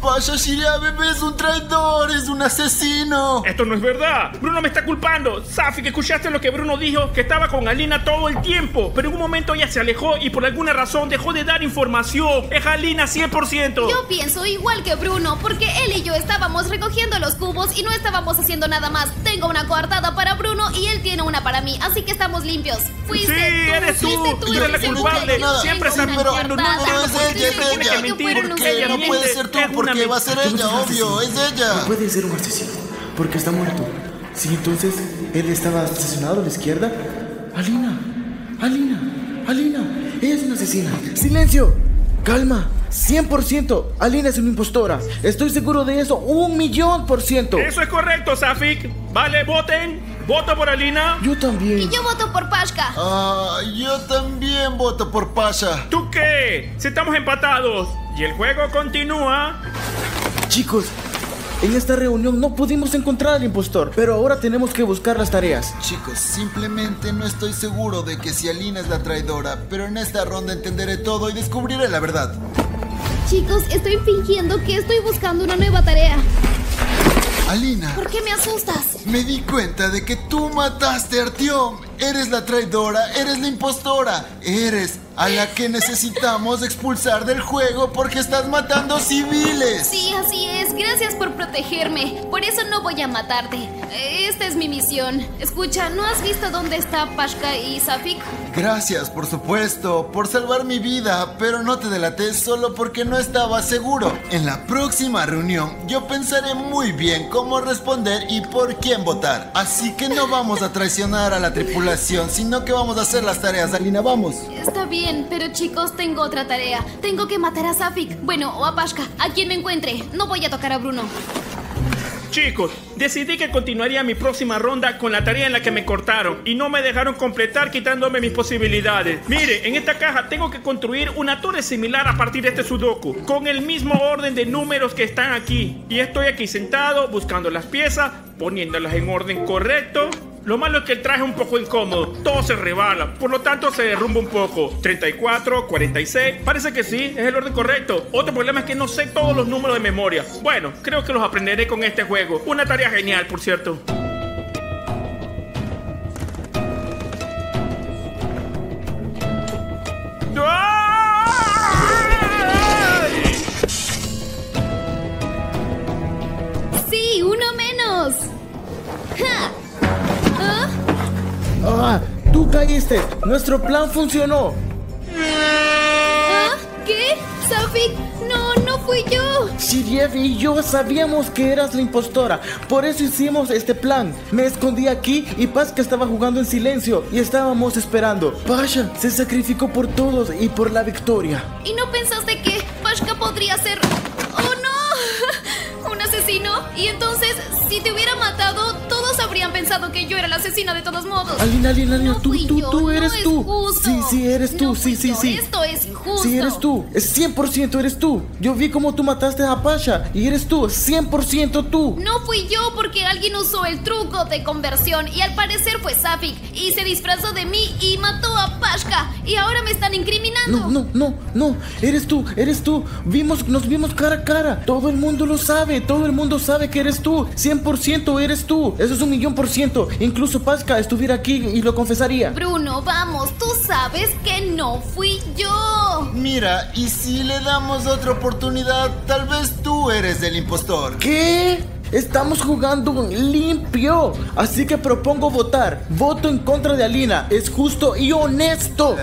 Pasha Shiraev es un traidor, es un asesino. Esto no es verdad. Bruno me está culpando. Safi, que escuchaste lo que Bruno dijo, que estaba con Alina todo el tiempo, pero en un momento ella se alejó y por alguna razón dejó de dar información. Es Alina 100%. Yo pienso igual que Bruno, porque él y yo estábamos recogiendo los cubos y no estábamos haciendo nada más. Tengo una coartada para Bruno y él tiene una para mí, así que estamos limpios. Fuiste sí, tú, eres tú. Tú eres la culpable. Siempre estás mintiendo. No es ella, es ella. ¿Por qué? No puede ser tú, porque que va a ser ella, obvio, es ella. No puede ser un asesino, porque está muerto. Sí, entonces, él estaba asesinado a la izquierda. Alina, Alina, Alina, ella es una asesina. ¡Silencio! ¡Calma! 100%, Alina es una impostora. Estoy seguro de eso, 1.000.000%. Eso es correcto, Safik. Vale, voten. ¿Voto por Alina? Yo también. Y yo voto por Pasha. Ah, yo también voto por Pasha. ¿Tú qué? Si estamos empatados. Y el juego continúa. Chicos, en esta reunión no pudimos encontrar al impostor, pero ahora tenemos que buscar las tareas. Chicos, simplemente no estoy seguro de que si Alina es la traidora, pero en esta ronda entenderé todo y descubriré la verdad. Chicos, estoy fingiendo que estoy buscando una nueva tarea. Alina, ¿por qué me asustas? Me di cuenta de que tú mataste a Artyom. Eres la traidora, eres la impostora, eres a la que necesitamos expulsar del juego porque estás matando civiles. Sí, así es. Gracias por protegerme. Por eso no voy a matarte. Esta es mi misión. Escucha, ¿no has visto dónde está Pasha y Safi? Gracias, por supuesto, por salvar mi vida, pero no te delaté solo porque no estaba seguro. En la próxima reunión, yo pensaré muy bien cómo responder y por quién votar. Así que no vamos a traicionar a la tripulación, sino que vamos a hacer las tareas. Alina, vamos. Está bien. Bien, pero chicos, tengo otra tarea. Tengo que matar a Safi, bueno, o a Pasha, a quien me encuentre. No voy a tocar a Bruno. Chicos, decidí que continuaría mi próxima ronda con la tarea en la que me cortaron y no me dejaron completar, quitándome mis posibilidades. Mire, en esta caja tengo que construir una torre similar a partir de este sudoku, con el mismo orden de números que están aquí. Y estoy aquí sentado, buscando las piezas, poniéndolas en orden correcto. Lo malo es que el traje es un poco incómodo, todo se rebala, por lo tanto se derrumba un poco. 34, 46, parece que sí, es el orden correcto. Otro problema es que no sé todos los números de memoria. Bueno, creo que los aprenderé con este juego. Una tarea genial, por cierto. ¡Sí, uno menos! ¡Ja! ¡Ah! ¡Tú caíste! ¡Nuestro plan funcionó! ¿Ah? ¿Qué? ¿Safi? ¡No! ¡No fui yo! Shiraev y yo sabíamos que eras la impostora. Por eso hicimos este plan. Me escondí aquí y Pasha estaba jugando en silencio y estábamos esperando. Pasha se sacrificó por todos y por la victoria. ¿Y no pensaste que Pasha podría ser... ¡Oh, no! ¿Un asesino? Y entonces, si te hubiera matado... habrían pensado que yo era la asesina de todos modos. Alina, tú eres tú. Sí, eres tú, sí. Esto es injusto. Sí, eres tú, es 100% eres tú. Yo vi cómo tú mataste a Pasha y eres tú, 100% tú. No fui yo porque alguien usó el truco de conversión y al parecer fue Safi y se disfrazó de mí y mató a Pasha y ahora me están incriminando. No, eres tú. Nos vimos cara a cara. Todo el mundo sabe que eres tú, 100% eres tú. Eso es un 1,000,000%. Incluso Pasha estuviera aquí y lo confesaría. Bruno, vamos, tú sabes que no fui yo. Mira, y si le damos otra oportunidad, tal vez tú eres el impostor. ¿Qué? Estamos jugando limpio. Así que propongo votar. Voto en contra de Alina. Es justo y honesto.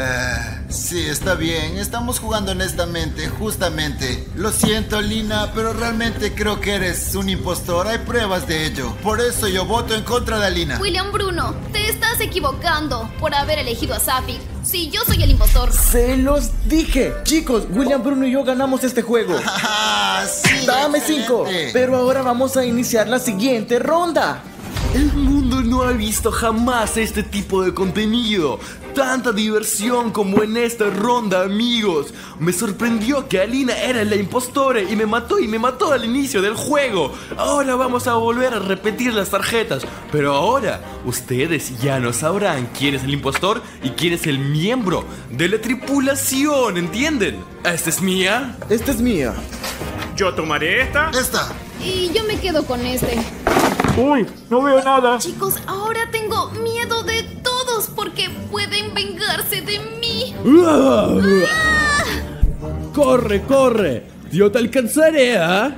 Sí, está bien. Estamos jugando honestamente, justamente. Lo siento, Alina, pero realmente creo que eres un impostor. Hay pruebas de ello. Por eso yo voto en contra de Alina. William Bruno, te estás equivocando por haber elegido a Safi. Sí, yo soy el impostor. ¡Se los dije! Chicos, William Bruno y yo ganamos este juego. Sí, ¡dame 5! Pero ahora vamos a iniciar la siguiente ronda. El mundo no ha visto jamás este tipo de contenido. Tanta diversión como en esta ronda, amigos. Me sorprendió que Alina era la impostora y me mató al inicio del juego. Ahora vamos a volver a repetir las tarjetas, pero ahora ustedes ya no sabrán quién es el impostor y quién es el miembro de la tripulación, ¿entienden? ¿Esta es mía? Esta es mía. Yo tomaré esta. Esta. Y yo me quedo con este. Uy, no veo nada. Chicos, ahora tengo miedo de todos porque pueden vengarse de mí. ¡Ah! Corre, yo te alcanzaré, ¿ah?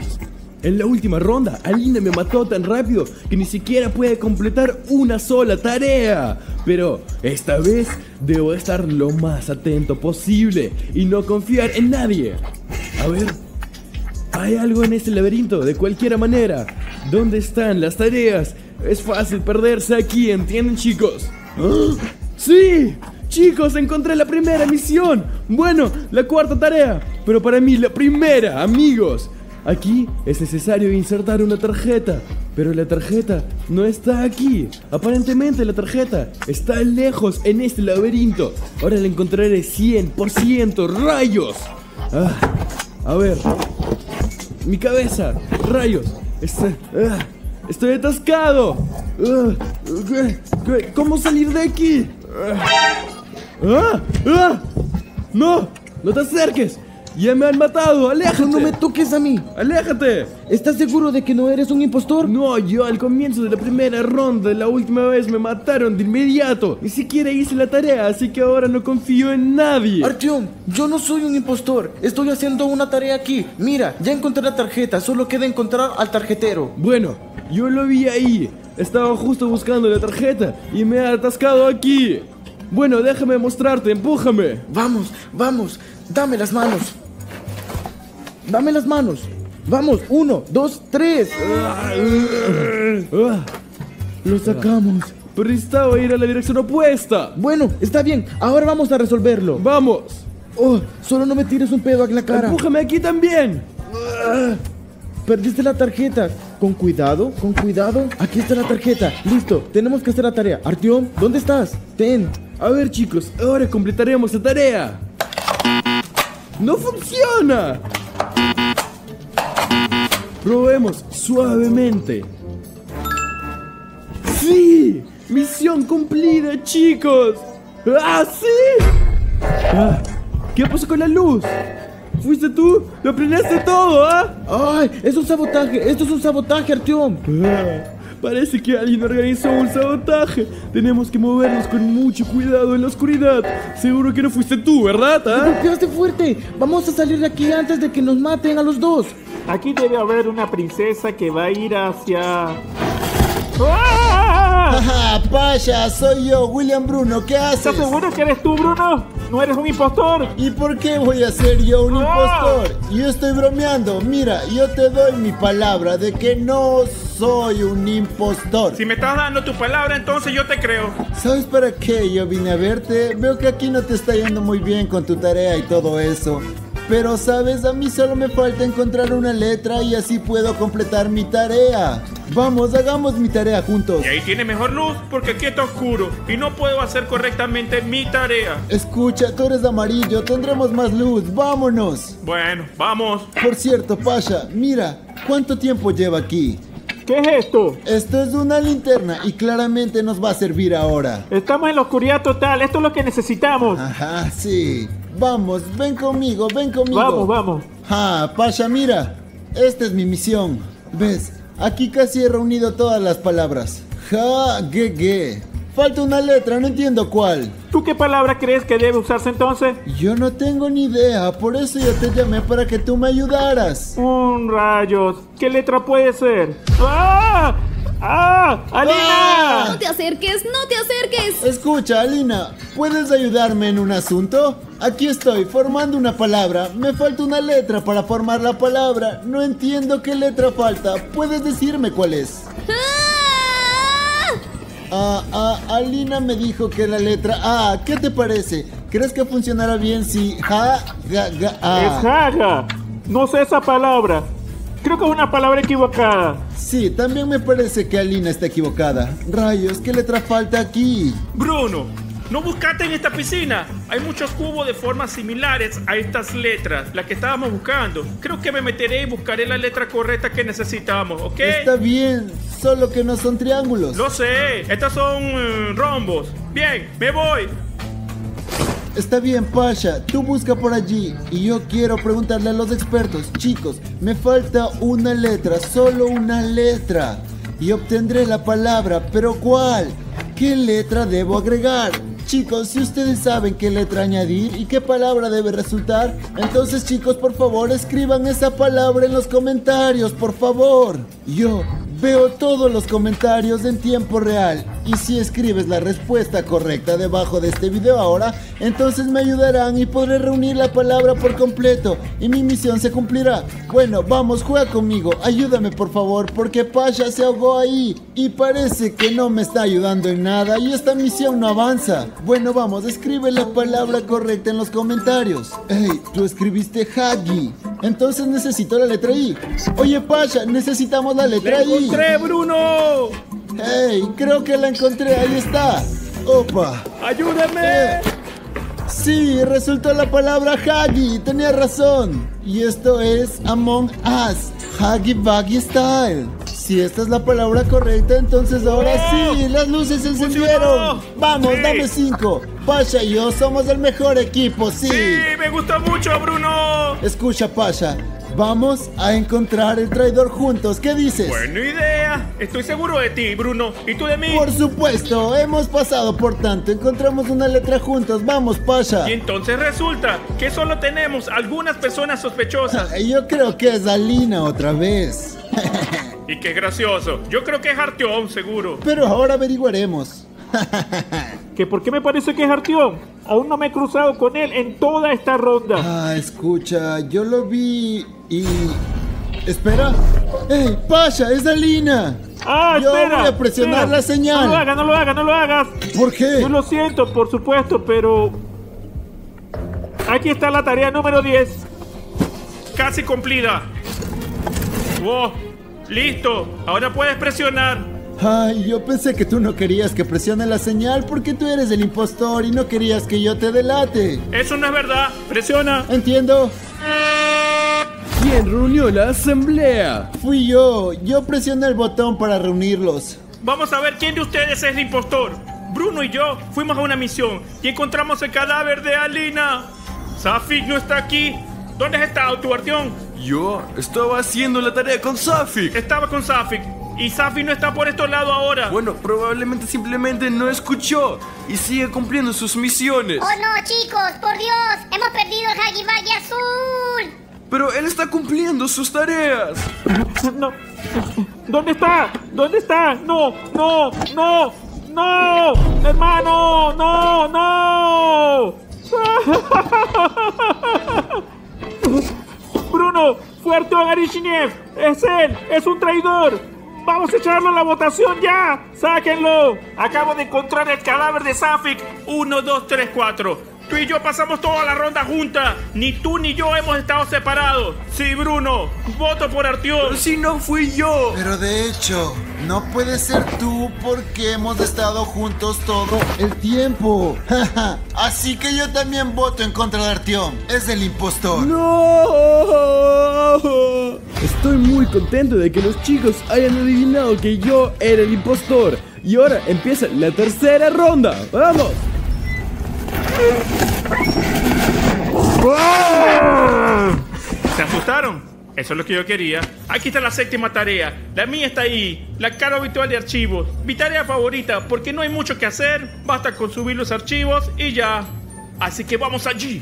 En la última ronda, Alina me mató tan rápido que ni siquiera pude completar una sola tarea. Pero esta vez debo estar lo más atento posible y no confiar en nadie. A ver, hay algo en este laberinto, de cualquier manera. ¿Dónde están las tareas? Es fácil perderse aquí, ¿entienden, chicos? ¿Ah? ¡Sí! Chicos, encontré la primera misión. Bueno, la cuarta tarea. Pero para mí, la primera, amigos. Aquí es necesario insertar una tarjeta. Pero la tarjeta no está aquí. Aparentemente la tarjeta está lejos en este laberinto. Ahora la encontraré 100%. ¡Rayos! Ah, a ver. Mi cabeza. ¡Rayos! Estoy atascado. ¿Cómo salir de aquí? ¡No! ¡No te acerques! ¡Ya me han matado! ¡Aléjate! ¡No me toques a mí! ¡Aléjate! ¿Estás seguro de que no eres un impostor? No, yo al comienzo de la primera ronda, la última vez me mataron de inmediato. Ni siquiera hice la tarea, así que ahora no confío en nadie. Artyom, yo no soy un impostor. Estoy haciendo una tarea aquí. Mira, ya encontré la tarjeta, solo queda encontrar al tarjetero. Bueno, yo lo vi ahí. Estaba justo buscando la tarjeta y me ha atascado aquí. Bueno, déjame mostrarte, empújame. Vamos, vamos, dame las manos. Dame las manos. Vamos, 1, 2, 3. Lo sacamos. Pero necesitaba ir a la dirección opuesta. Bueno, está bien, ahora vamos a resolverlo. Vamos. Oh, solo no me tires un pedo en la cara. Empújame aquí también. Perdiste la tarjeta. Con cuidado, con cuidado. Aquí está la tarjeta, listo, tenemos que hacer la tarea. Artyom, ¿dónde estás? Ten. A ver chicos, ahora completaremos la tarea. ¡No funciona! Probemos suavemente. ¡Sí! ¡Misión cumplida chicos! ¡Ah, sí! Ah, ¿qué pasó con la luz? ¿Fuiste tú? ¡Lo planeaste todo, ah! ¡Ay! ¡Es un sabotaje! ¡Esto es un sabotaje, Artyom! Ah, parece que alguien organizó un sabotaje. Tenemos que movernos con mucho cuidado en la oscuridad. Seguro que no fuiste tú, ¿verdad? ¿Ah? ¡Te golpeaste fuerte! ¡Vamos a salir de aquí antes de que nos maten a los dos! Aquí debe haber una princesa que va a ir hacia... ¡Ah! ¡Jaja! ¡Pasha! Soy yo, William Bruno. ¿Qué haces? ¿Estás seguro que eres tú, Bruno? ¡No eres un impostor! ¿Y por qué voy a ser yo un impostor? Yo estoy bromeando. Mira, yo te doy mi palabra de que no soy un impostor. Si me estás dando tu palabra, entonces yo te creo. ¿Sabes para qué yo vine a verte? Veo que aquí no te está yendo muy bien con tu tarea y todo eso. Pero, ¿sabes? A mí solo me falta encontrar una letra y así puedo completar mi tarea. Vamos, hagamos mi tarea juntos. Y ahí tiene mejor luz porque aquí está oscuro y no puedo hacer correctamente mi tarea. Escucha, tú eres amarillo, tendremos más luz, vámonos. Bueno, vamos. Por cierto, Pasha, mira, ¿cuánto tiempo lleva aquí? ¿Qué es esto? Esto es una linterna y claramente nos va a servir ahora. Estamos en la oscuridad total, esto es lo que necesitamos. Ajá, sí. Vamos, ven conmigo, ven conmigo. Vamos, vamos. Ah, Pasha, mira. Esta es mi misión. ¿Ves? Aquí casi he reunido todas las palabras. Ja, ge. Falta una letra, no entiendo cuál. ¿Tú qué palabra crees que debe usarse entonces? Yo no tengo ni idea, por eso yo te llamé para que tú me ayudaras. ¡Rayos! ¿Qué letra puede ser? ¡Ah! ¡Ah! ¡Alina! ¡Ah! ¡No te acerques! ¡No te acerques! Escucha, Alina, ¿puedes ayudarme en un asunto? Aquí estoy, formando una palabra. Me falta una letra para formar la palabra. No entiendo qué letra falta. ¿Puedes decirme cuál es? Alina me dijo que la letra A. ¿Qué te parece? ¿Crees que funcionará bien si ja, ga, a? ¡Es jaga! No sé esa palabra. Creo que es una palabra equivocada. Sí, también me parece que Alina está equivocada. Rayos, ¿qué letra falta aquí? Bruno, no buscaste en esta piscina. Hay muchos cubos de formas similares a estas letras, las que estábamos buscando. Creo que me meteré y buscaré la letra correcta que necesitamos, ¿ok? Está bien, solo que no son triángulos. Lo sé, estas son rombos. Bien, me voy. Está bien, Pasha, tú busca por allí. Y yo quiero preguntarle a los expertos. Chicos, me falta una letra, solo una letra. Y obtendré la palabra, pero ¿cuál? ¿Qué letra debo agregar? Chicos, si ustedes saben qué letra añadir y qué palabra debe resultar, entonces chicos, por favor, escriban esa palabra en los comentarios, por favor. Yo veo todos los comentarios en tiempo real. Y si escribes la respuesta correcta debajo de este video ahora, entonces me ayudarán y podré reunir la palabra por completo. Y mi misión se cumplirá. Bueno, vamos, juega conmigo. Ayúdame por favor, porque Pasha se ahogó ahí. Y parece que no me está ayudando en nada y esta misión no avanza. Bueno, vamos, escribe la palabra correcta en los comentarios. Ey, tú escribiste Huggy. Entonces necesito la letra I. Oye Pasha, necesitamos la letra I. ¡Encontré, Bruno! ¡Hey! Creo que la encontré, ahí está. ¡Opa! ¡Ayúdame! Sí, resultó la palabra Huggy, tenía razón. Y esto es Among Us, Huggy Wuggy Style. Si esta es la palabra correcta, entonces ahora sí, las luces se encendieron. Funcionó. Vamos, sí. Dame 5. Pasha y yo somos el mejor equipo, sí. Sí, me gusta mucho, Bruno. Escucha, Pasha. Vamos a encontrar el traidor juntos, ¿qué dices? Buena idea, estoy seguro de ti, Bruno, ¿y tú de mí? Por supuesto, hemos pasado por tanto, encontramos una letra juntos, vamos Pasha. Y entonces resulta que solo tenemos algunas personas sospechosas. Yo creo que es Alina otra vez. Y qué gracioso, yo creo que es Artyom, seguro. Pero ahora averiguaremos. ¿Que por qué me parece que es Artyom? Aún no me he cruzado con él en toda esta ronda. Ah, escucha, yo lo vi y... Espera. ¡Ey, Pasha, es Alina! ¡Ah, yo espera! Yo voy a presionar la señal. No lo hagas, no lo hagas, no lo hagas. ¿Por qué? Yo lo siento, por supuesto, pero... Aquí está la tarea número 10. Casi cumplida. ¡Wow! ¡Listo! Ahora puedes presionar. Ay, yo pensé que tú no querías que presione la señal porque tú eres el impostor y no querías que yo te delate. Eso no es verdad. Presiona. Entiendo. ¿Quién reunió la asamblea? Fui yo. Yo presioné el botón para reunirlos. Vamos a ver quién de ustedes es el impostor. Bruno y yo fuimos a una misión y encontramos el cadáver de Alina. Safi no está aquí. ¿Dónde has estado tú, Artyom? Yo estaba haciendo la tarea con Safi. Estaba con Safi. Y Safi no está por estos lados ahora. Bueno, probablemente simplemente no escuchó y sigue cumpliendo sus misiones. Oh no, chicos, por Dios, hemos perdido el Huggy Wuggy azul. Pero él está cumpliendo sus tareas. No. ¿Dónde está? ¿Dónde está? No, no, no, no. Hermano, no, no. Bruno, fuerte a Arishnev. Es él, es un traidor. ¡Vamos a echarlo a la votación ya! ¡Sáquenlo! Acabo de encontrar el cadáver de Safik. 1, 2, 3, 4. Tú y yo pasamos toda la ronda juntas. Ni tú ni yo hemos estado separados. Sí, Bruno. Voto por Artyom. Pero si no fui yo. Pero de hecho, no puede ser tú porque hemos estado juntos todo el tiempo. Así que yo también voto en contra de Artyom. Es el impostor. ¡No! Estoy muy contento de que los chicos hayan adivinado que yo era el impostor. Y ahora empieza la tercera ronda. ¡Vamos! ¿Se asustaron? Eso es lo que yo quería. Aquí está la séptima tarea. La mía está ahí. La cara habitual de archivos. Mi tarea favorita, porque no hay mucho que hacer. Basta con subir los archivos y ya. Así que vamos allí.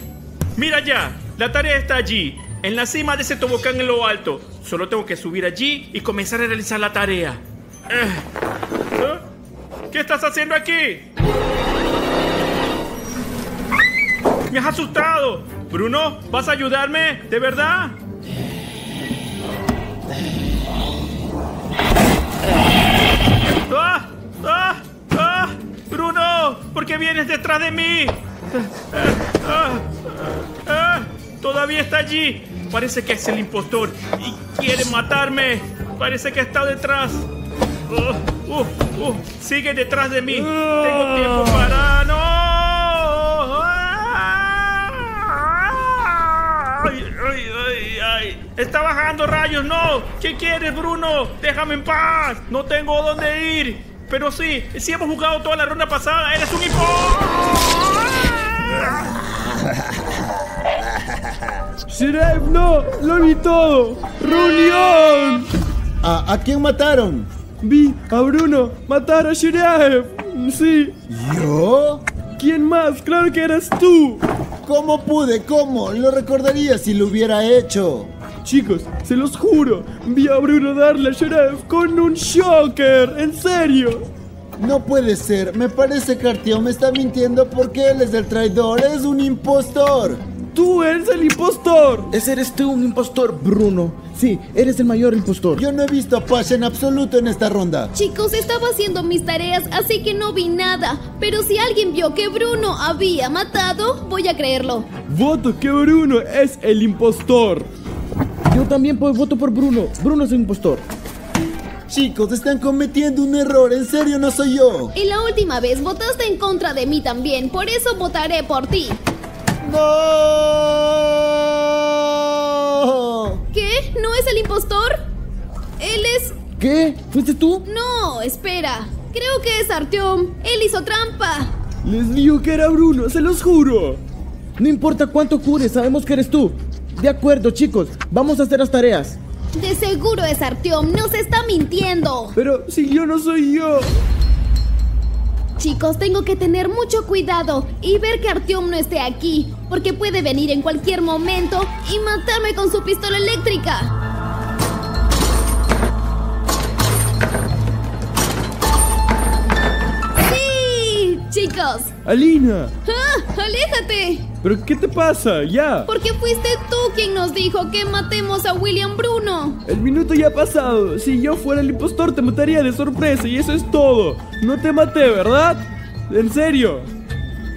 Mira ya, la tarea está allí, en la cima de ese tobogán en lo alto. Solo tengo que subir allí y comenzar a realizar la tarea. ¿Qué estás haciendo aquí? ¡Me has asustado! Bruno, ¿vas a ayudarme? ¿De verdad? ¡Ah! ¡Ah! ¡Ah! ¡Bruno! ¿Por qué vienes detrás de mí? Todavía está allí. Parece que es el impostor y quiere matarme. Parece que está detrás. Sigue detrás de mí. Tengo tiempo para... ¡No! ¡Está bajando rayos! ¡No! ¿Qué quieres, Bruno? ¡Déjame en paz! ¡No tengo dónde ir! Pero sí, sí hemos jugado toda la ronda pasada. ¡Eres un hipo! ¡Shiraev, no! ¡Lo vi todo! ¡Reunión! ¿A quién mataron? Vi a Bruno matar a Shiraev. Sí. ¿Yo? ¿Quién más? ¡Claro que eras tú! ¿Cómo pude? ¿Cómo? Lo recordaría si lo hubiera hecho. Chicos, se los juro, vi a Bruno darle a Shiraev con un shocker. ¡En serio! No puede ser, me parece que Artyom me está mintiendo porque él es el traidor, es un impostor. ¡Tú eres el impostor! Ese eres tú, un impostor, Bruno. Sí, eres el mayor impostor. Yo no he visto a Pasha en absoluto en esta ronda. Chicos, estaba haciendo mis tareas, así que no vi nada. Pero si alguien vio que Bruno había matado, voy a creerlo. Voto que Bruno es el impostor. Yo también voto por Bruno. Bruno es el impostor. Chicos, están cometiendo un error. En serio, no soy yo. Y la última vez votaste en contra de mí también. Por eso votaré por ti. ¡No! ¿Qué? ¿No es el impostor? Él es ¿Qué? ¿Fuiste tú? No, espera. Creo que es Artyom. Él hizo trampa. Les digo que era Bruno, se los juro. No importa cuánto cures, sabemos que eres tú. De acuerdo, chicos, vamos a hacer las tareas. De seguro es Artyom, nos está mintiendo. Pero si yo no soy yo. Chicos, tengo que tener mucho cuidado y ver que Artyom no esté aquí, porque puede venir en cualquier momento y matarme con su pistola eléctrica. Chicos. ¡Alina! ¡Ah! ¡Aléjate! ¿Pero qué te pasa? ¡Ya! Porque fuiste tú quien nos dijo que matemos a William Bruno. El minuto ya ha pasado. Si yo fuera el impostor te mataría de sorpresa y eso es todo. No te maté, ¿verdad? ¿En serio?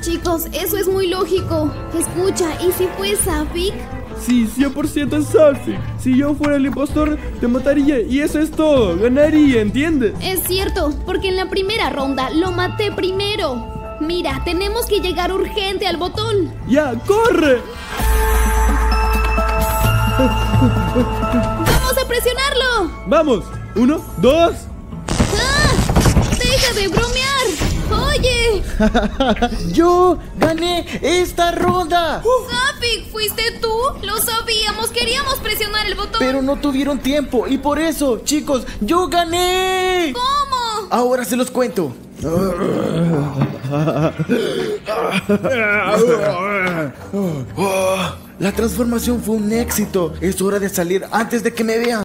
Chicos, eso es muy lógico. Escucha, ¿y si fue Safi? Sí, 100% es Safi. Si yo fuera el impostor, te mataría y eso es todo. Ganaría, ¿entiendes? Es cierto, porque en la primera ronda lo maté primero. Mira, tenemos que llegar urgente al botón. ¡Ya, corre! ¡Vamos a presionarlo! ¡Vamos! ¡Uno, dos! ¡Ah! ¡Deja de bromear! ¡Oye! ¡Yo gané esta ronda! ¡Safi! ¿Fuiste tú? ¡Lo sabíamos! ¡Queríamos presionar el botón! Pero no tuvieron tiempo y por eso, chicos, ¡yo gané! ¿Cómo? Ahora se los cuento. La transformación fue un éxito. Es hora de salir antes de que me vean.